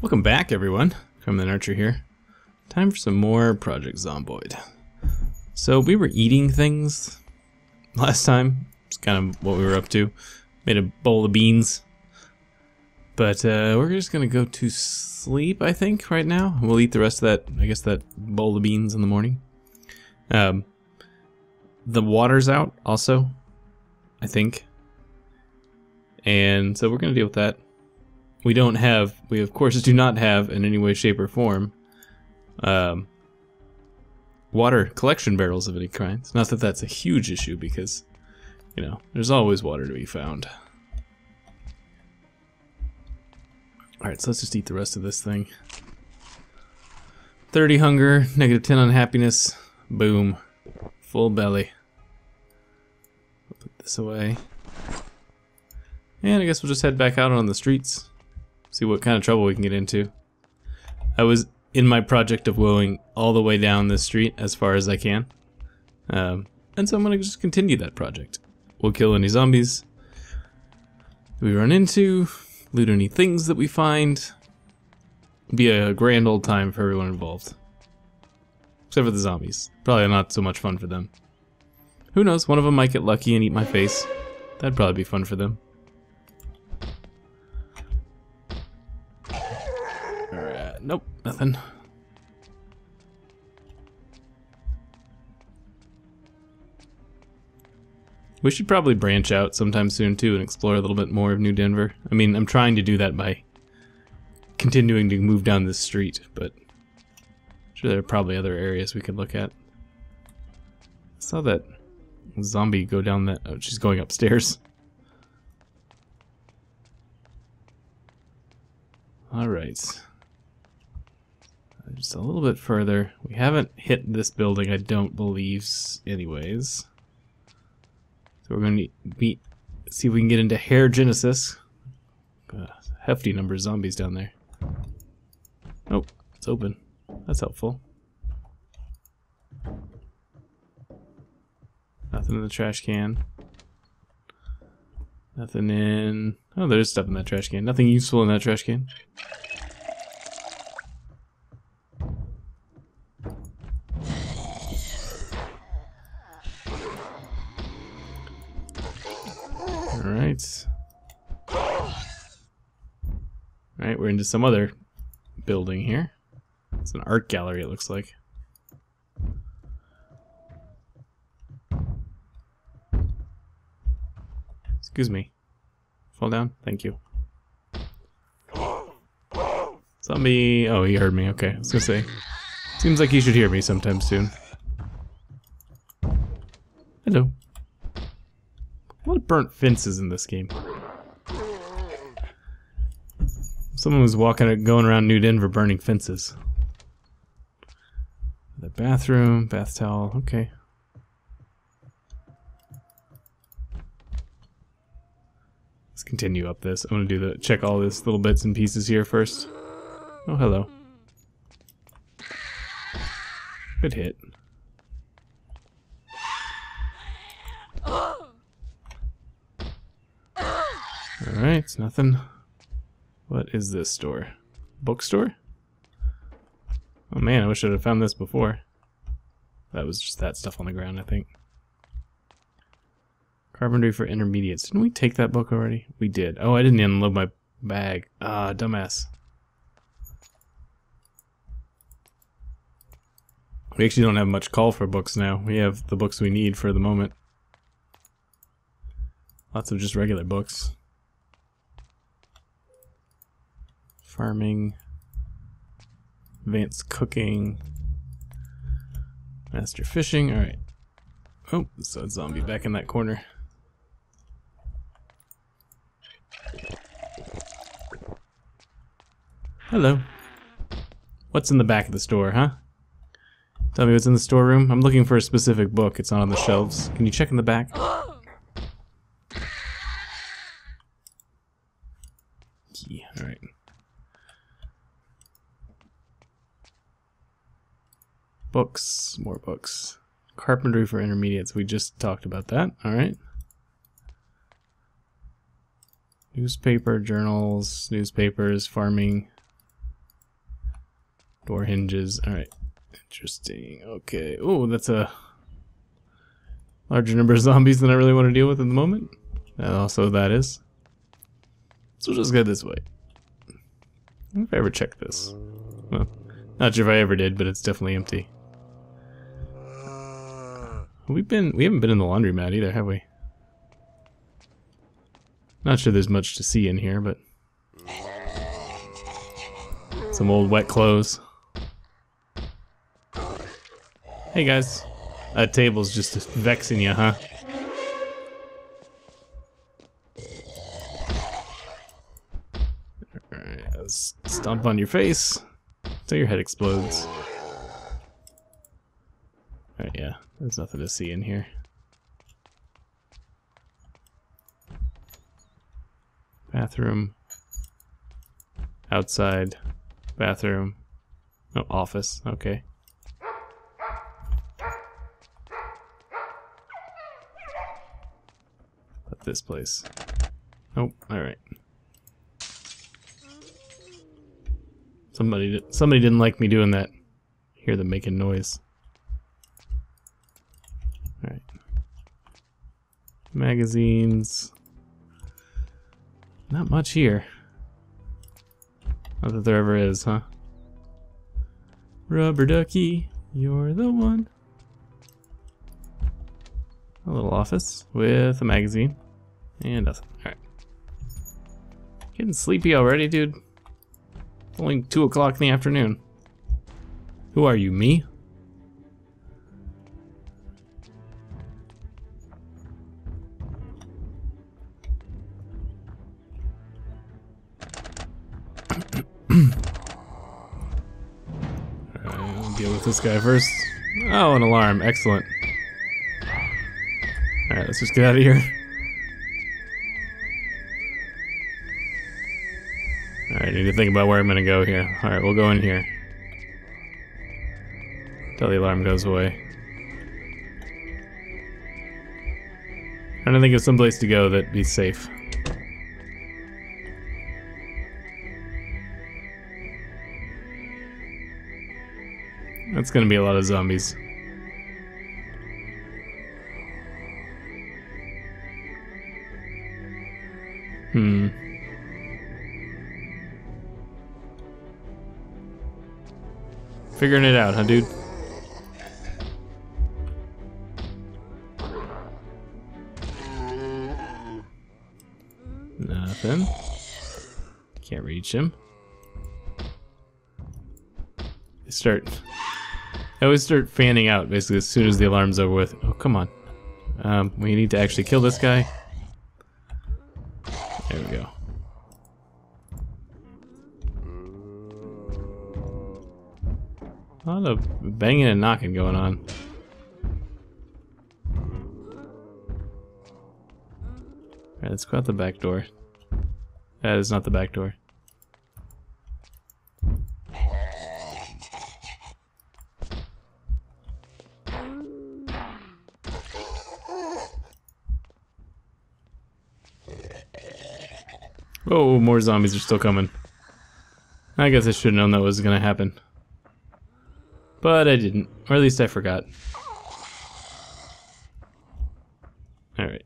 Welcome back, everyone. Cromulent Archer here. Time for some more Project Zomboid. So we were eating things last time. It's kind of what we were up to. Made a bowl of beans. But we're just gonna go to sleep, I think, right now. We'll eat the rest of that, I guess, that bowl of beans in the morning. The water's out also, I think. And so we're gonna deal with that. We of course do not have, in any way, shape, or form, water collection barrels of any kind. Not that that's a huge issue, because, you know, there's always water to be found. Alright, so let's just eat the rest of this thing. 30 hunger, -10 on happiness. Boom. Full belly. I'll put this away. And I guess we'll just head back out on the streets. See what kind of trouble we can get into. I was in my project of going all the way down this street as far as I can. And so I'm going to just continue that project. We'll kill any zombies we run into, loot any things that we find. It'll be a grand old time for everyone involved. Except for the zombies. Probably not so much fun for them. Who knows, one of them might get lucky and eat my face. That'd probably be fun for them. Nope, nothing. We should probably branch out sometime soon too and explore a little bit more of New Denver. I mean, I'm trying to do that by continuing to move down this street, but I'm sure there are probably other areas we could look at. I saw that zombie go down that... Oh, she's going upstairs. Alright. Just a little bit further. We haven't hit this building, I don't believe, anyways. So we're going to see if we can get into HairGenesis. Hefty number of zombies down there. Oh, it's open. That's helpful. Nothing in the trash can. Nothing in... Oh, there's stuff in that trash can. Nothing useful in that trash can. Alright, we're into some other building here. It's an art gallery, it looks like. Excuse me. Fall down? Thank you. Zombie! Oh, he heard me. Okay, I was gonna say. Seems like he should hear me sometime soon. Hello. A lot of burnt fences in this game. Someone was going around New Denver burning fences. The bathroom, bath towel, okay. Let's continue up this. I'm gonna check all this little bits and pieces here first. Oh, hello. Good hit. Alright, it's nothing. What is this store? Bookstore? Oh man, I wish I would have found this before. That was just that stuff on the ground, I think. Carpentry for intermediates. Didn't we take that book already? We did. Oh, I didn't unload my bag. Ah, dumbass. We actually don't have much call for books now. We have the books we need for the moment. Lots of just regular books. Farming, advanced cooking, master fishing. All right. Oh, there's a zombie back in that corner. Hello. What's in the back of the store, huh? Tell me what's in the storeroom. I'm looking for a specific book. It's not on the shelves. Can you check in the back? Yeah, all right. Books, more books. Carpentry for intermediates, we just talked about that, alright. Newspapers, farming, Door hinges. Alright. Interesting. Okay. Oh, that's a larger number of zombies than I really want to deal with at the moment. And also that is. So we'll just go this way. I wonder if I ever checked this. Well, not sure if I ever did, but it's definitely empty. We haven't been in the laundromat either, have we? Not sure there's much to see in here, but some old wet clothes. Hey guys, that table's just vexing you, huh? Alright, let's stomp on your face till your head explodes. Alright, yeah, there's nothing to see in here. Bathroom. Outside. Bathroom. Oh, office. Okay. But this place. Oh, alright. Somebody didn't like me doing that. Hear them making noise. Alright. Magazines. Not much here. Not that there ever is, huh? Rubber ducky, you're the one. A little office with a magazine. And nothing. Alright. Getting sleepy already, dude. It's only 2 o'clock in the afternoon. Who are you, me? This guy first. Oh, an alarm. Excellent. Alright, let's just get out of here. Alright, I need to think about where I'm gonna go here. Alright, we'll go in here. Till the alarm goes away. I'm trying to think of some place to go that'd be safe. That's gonna be a lot of zombies. Figuring it out, huh, dude? Nothing. Can't reach him. I always start fanning out, basically, as soon as the alarm's over with. Oh, come on. We need to actually kill this guy. There we go. A lot of banging and knocking going on. Alright, let's go out the back door. That is not the back door. Oh, more zombies are still coming. I guess I should have known that was gonna happen. But I didn't. Or at least I forgot. Alright.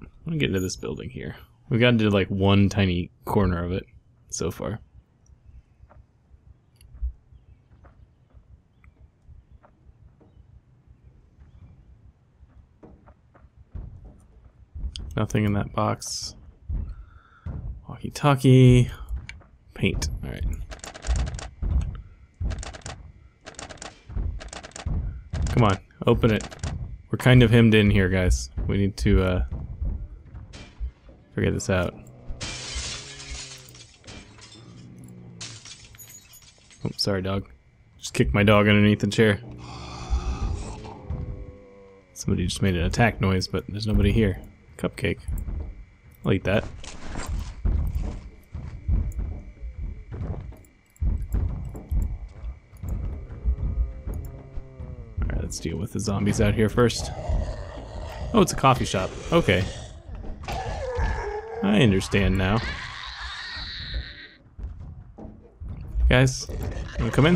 I'm gonna get into this building here. We've gotten to like one tiny corner of it so far. Nothing in that box. Walkie-talkie, paint. All right. Come on, open it. We're kind of hemmed in here, guys. We need to figure this out. Oh, sorry, dog. Just kicked my dog underneath the chair. Somebody just made an attack noise, but there's nobody here. Cupcake. I'll eat that. Let's deal with the zombies out here first. Oh, it's a coffee shop. Okay. I understand now. Guys, wanna come in?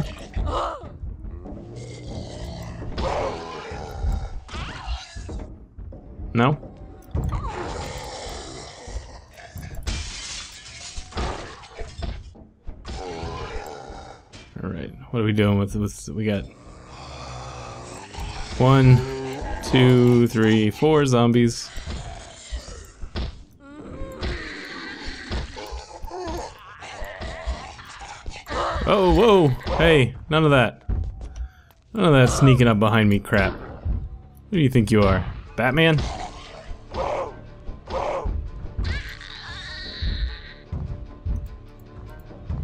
No? Alright, what are we doing with we got 1, 2, 3, 4 zombies. Oh, whoa! Hey, none of that. None of that sneaking up behind me crap. Who do you think you are? Batman?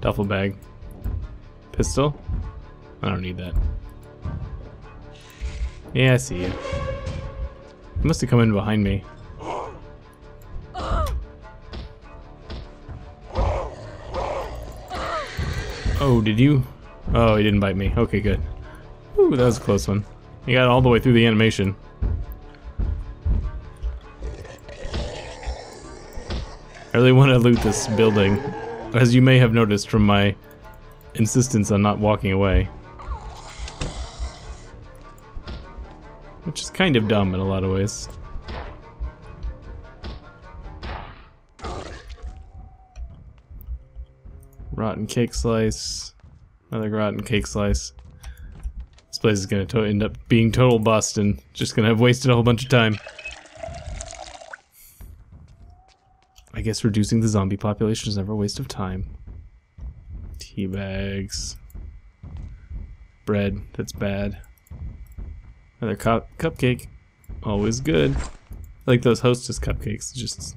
Duffel bag. Pistol? I don't need that. Yeah, I see you. You must have come in behind me. Oh, did you? Oh, he didn't bite me. Okay, good. Ooh, that was a close one. You got all the way through the animation. I really want to loot this building, as you may have noticed from my insistence on not walking away. Which is kind of dumb in a lot of ways. Rotten cake slice. Another rotten cake slice. This place is going to end up being total bust and just going to have wasted a whole bunch of time. I guess reducing the zombie population is never a waste of time. Tea bags. Bread. That's bad. Another cupcake. Always good. I like those Hostess cupcakes. Just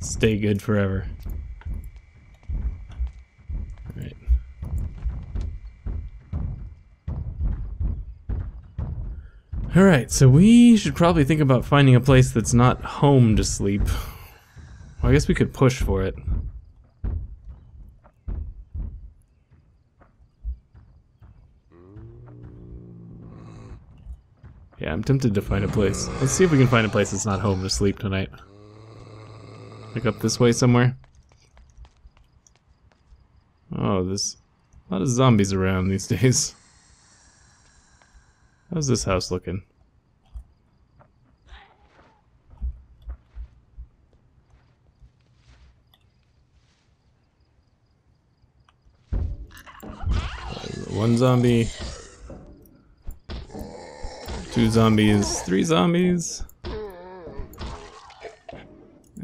stay good forever. Alright. Alright, so we should probably think about finding a place that's not home to sleep. Well, I guess we could push for it. Yeah, I'm tempted to find a place. Let's see if we can find a place that's not home to sleep tonight. Like up this way somewhere. Oh, there's a lot of zombies around these days. How's this house looking? One zombie. 2 zombies, 3 zombies,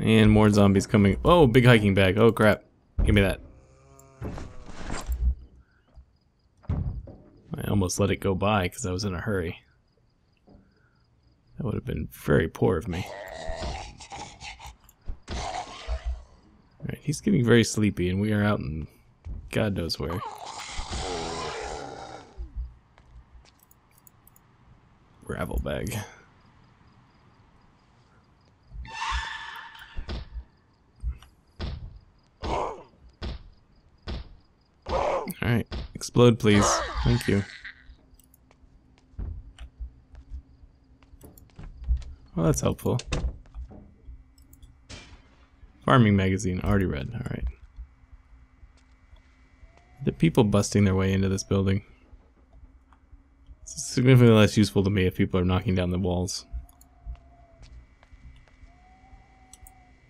and more zombies coming. Oh, big hiking bag. Oh crap! Give me that. I almost let it go by because I was in a hurry. That would have been very poor of me. All right, he's getting very sleepy, and we are out in God knows where. Gravel bag. Alright, explode please. Thank you. Well, that's helpful. Farming magazine, already read. Alright. The people busting their way into this building. It's significantly less useful to me if people are knocking down the walls.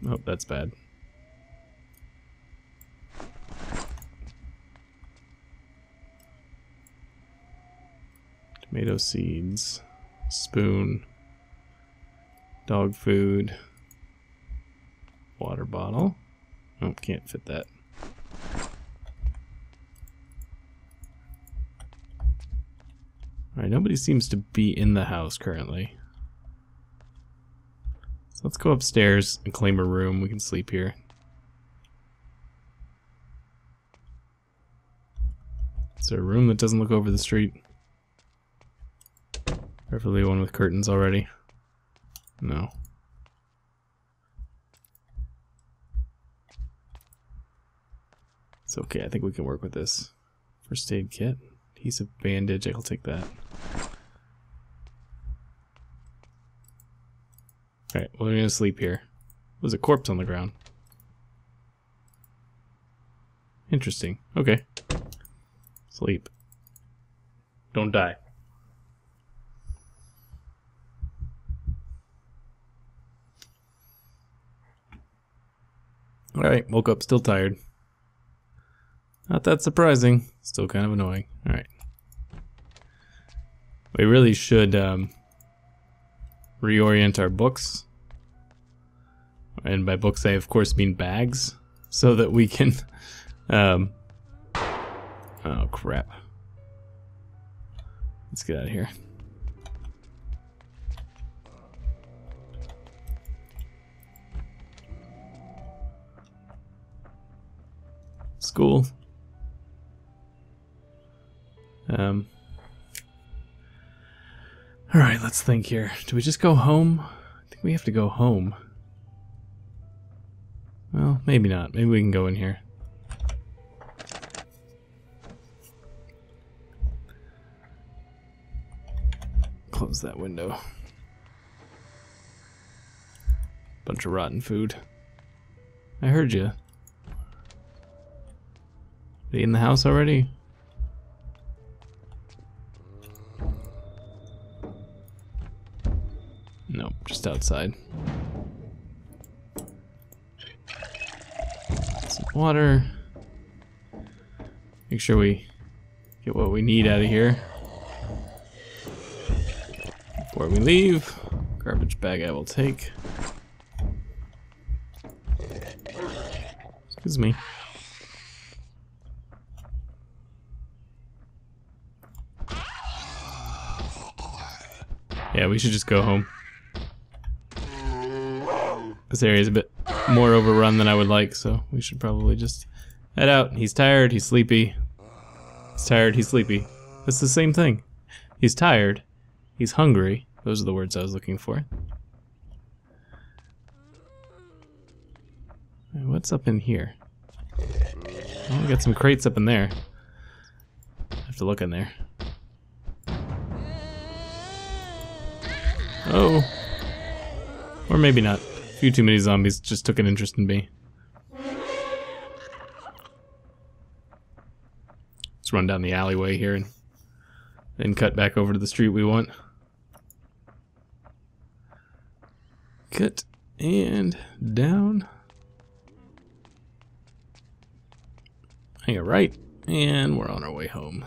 Oh, that's bad. Tomato seeds, spoon, dog food, water bottle. Oh, can't fit that. Alright, nobody seems to be in the house currently. So let's go upstairs and claim a room. We can sleep here. Is there a room that doesn't look over the street? Preferably one with curtains already. No. It's okay, I think we can work with this. First aid kit. Piece of bandage, I'll take that. Alright, well, we're gonna sleep here. There's a corpse on the ground. Interesting. Okay. Sleep. Don't die. Alright, woke up, still tired. Not that surprising, still kind of annoying. Alright. We really should reorient our books. And by books I of course mean bags. So that we can oh crap. Let's get out of here. School. All right, let's think here. Do we just go home? I think we have to go home. Well, maybe not. Maybe we can go in here. Close that window. Bunch of rotten food. I heard you. Are they in the house already? Nope, just outside. Some water. Make sure we get what we need out of here before we leave. Garbage bag I will take. Excuse me. Yeah, we should just go home. This area is a bit more overrun than I would like, so we should probably just head out. He's tired, he's sleepy. He's tired, he's sleepy. That's the same thing. He's tired, he's hungry. Those are the words I was looking for. What's up in here? Oh, we got some crates up in there. I have to look in there. Oh, or maybe not. A few too many zombies just took an interest in me. Let's run down the alleyway here and then cut back over to the street we want. Cut and down. Hang it right, and we're on our way home.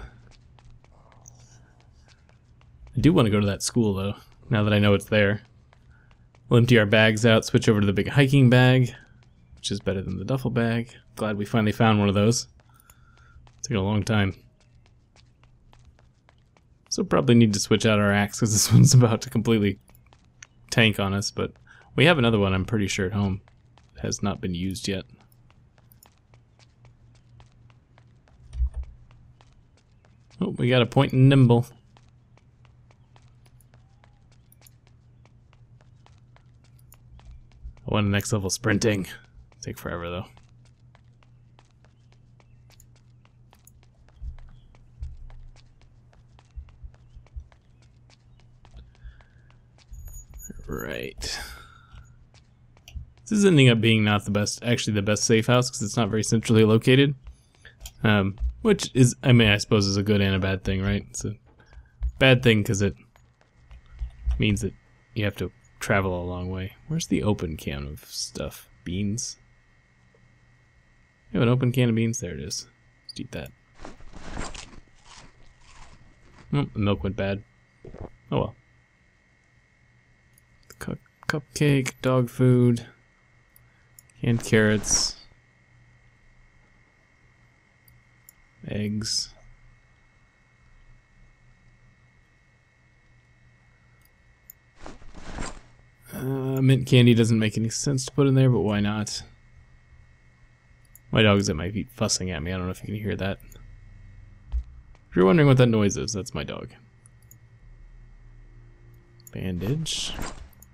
I do want to go to that school though. Now that I know it's there. We'll empty our bags out, switch over to the big hiking bag, which is better than the duffel bag. Glad we finally found one of those. It took a long time. So probably need to switch out our axe because this one's about to completely tank on us, but we have another one I'm pretty sure at home. It has not been used yet. Oh, we got a point and nimble. I want the next level sprinting. Take forever though. Right. This is ending up being not the best, actually the best safe house because it's not very centrally located. Which is, I mean, I suppose is a good and a bad thing, right? It's a bad thing because it means that you have to travel a long way. Where's the open can of stuff? Beans? I have an open can of beans. There it is. Just eat that. Oh, the milk went bad. Oh well. Cupcake, dog food, canned carrots, eggs. Mint candy doesn't make any sense to put in there, but why not? My dog's at my feet fussing at me. I don't know if you can hear that. If you're wondering what that noise is, that's my dog. Bandage.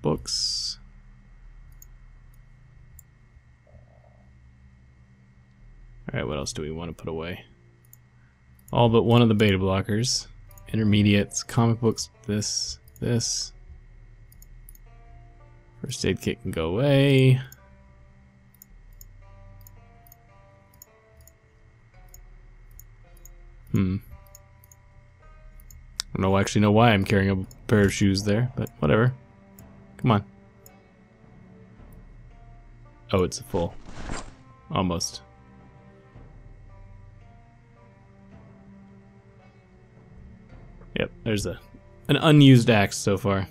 Books. Alright, what else do we want to put away? All but one of the beta blockers. Intermediates, comic books, this. First aid kit can go away. I don't know, actually know why I'm carrying a pair of shoes there, but whatever. Come on. Oh, it's a full. Almost. Yep, there's an unused axe so far.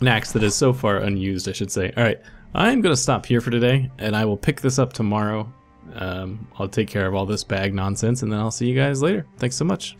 An axe that is so far unused, I should say. Alright, I'm going to stop here for today, and I will pick this up tomorrow. I'll take care of all this bag nonsense, and then I'll see you guys later. Thanks so much.